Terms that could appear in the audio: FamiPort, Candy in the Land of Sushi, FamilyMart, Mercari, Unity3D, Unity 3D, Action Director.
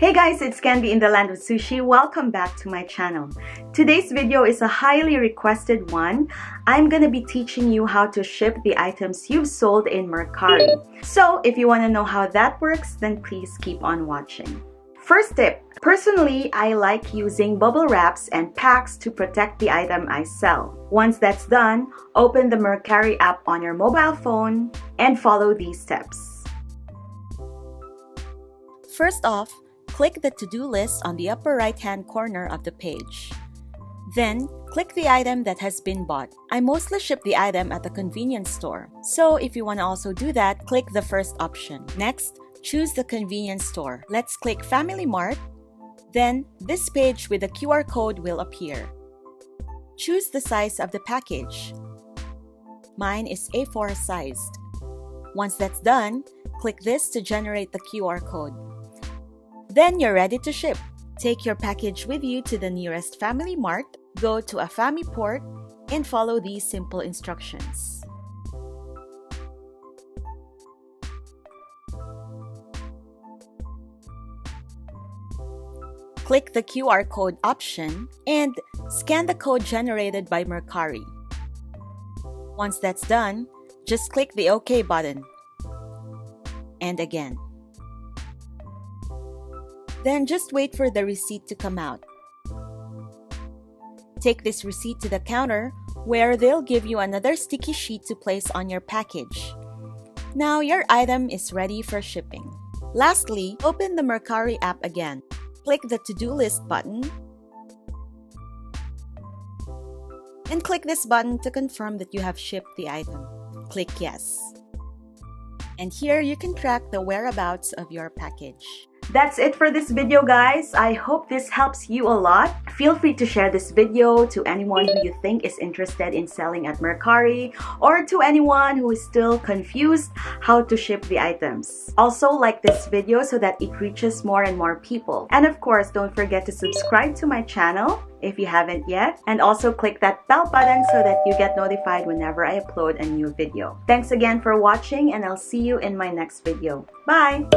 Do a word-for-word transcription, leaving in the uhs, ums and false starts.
Hey guys, it's Candy in the Land of Sushi. Welcome back to my channel. Today's video is a highly requested one. I'm gonna be teaching you how to ship the items you've sold in Mercari. So if you want to know how that works, then please keep on watching. First tip, personally, I like using bubble wraps and packs to protect the item I sell. Once that's done, open the Mercari app on your mobile phone and follow these steps. First off, click the to-do list on the upper right-hand corner of the page. Then, click the item that has been bought. I mostly ship the item at the convenience store, so if you want to also do that, click the first option. Next, choose the convenience store. Let's click FamilyMart. Then, this page with the Q R code will appear. Choose the size of the package. Mine is A four sized. Once that's done, click this to generate the Q R code. Then you're ready to ship. Take your package with you to the nearest FamilyMart, go to a FamiPort, and follow these simple instructions. Click the Q R code option and scan the code generated by Mercari. Once that's done, just click the OK button. And again. Then just wait for the receipt to come out. Take this receipt to the counter where they'll give you another sticky sheet to place on your package. Now your item is ready for shipping. Lastly, open the Mercari app again. Click the to-do list button and click this button to confirm that you have shipped the item. Click yes. And here you can track the whereabouts of your package. That's it for this video, guys. I hope this helps you a lot. Feel free to share this video to anyone who you think is interested in selling at Mercari or to anyone who is still confused how to ship the items. Also, like this video so that it reaches more and more people. And of course, don't forget to subscribe to my channel if you haven't yet. And also click that bell button so that you get notified whenever I upload a new video. Thanks again for watching, and I'll see you in my next video. Bye!